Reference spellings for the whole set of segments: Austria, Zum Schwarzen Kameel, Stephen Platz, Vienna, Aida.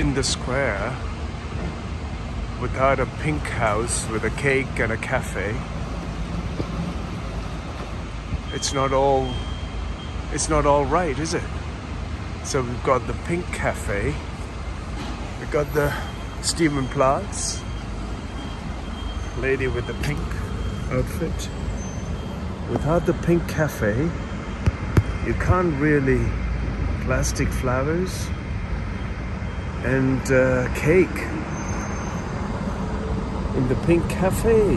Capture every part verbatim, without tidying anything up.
in the square without a pink house with a cake and a cafe. It's not all, it's not all right, is it? So we've got the pink cafe, we've got the Stephen Platz, lady with the pink outfit. Without the pink cafe, you can't really, plastic flowers and uh, cake in the pink cafe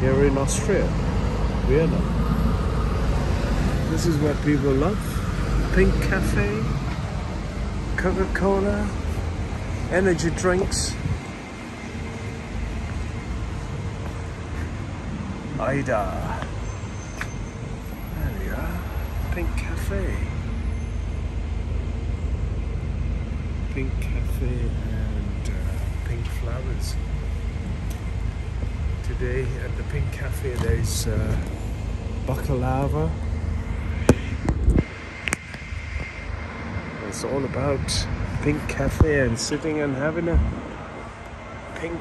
here in Austria, Vienna. This is what people love, pink cafe, Coca-Cola, energy drinks. Aida. There we are. Pink Cafe. Pink Cafe and uh, pink flowers. Today at the Pink Cafe there's uh, baklava. It's all about Pink Cafe and sitting and having a pink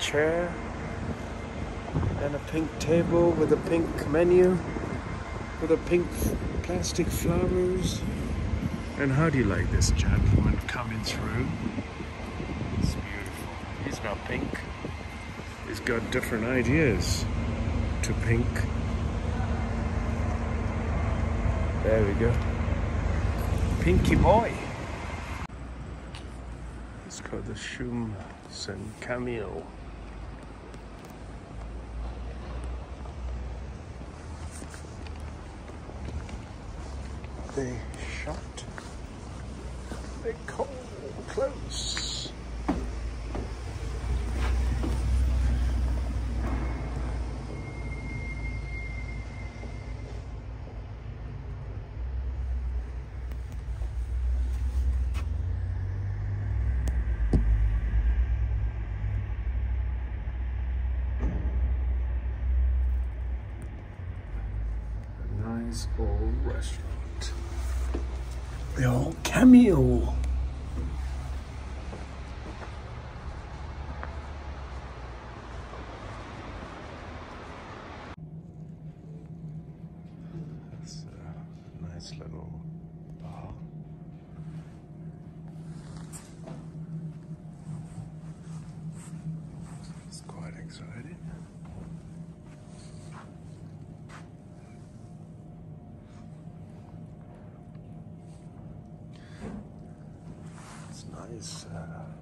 chair and a pink table with a pink menu with a pink plastic flowers. And how do you like this gentleman coming through? It's beautiful. He's not pink. He's got different ideas to pink. There we go. Pinky boy. It's called the Zum Schwarzen Kameel. They shot. They call close. A nice old restaurant. The old Cameo. That's a nice little bar. It's quite exciting. Nice. Uh...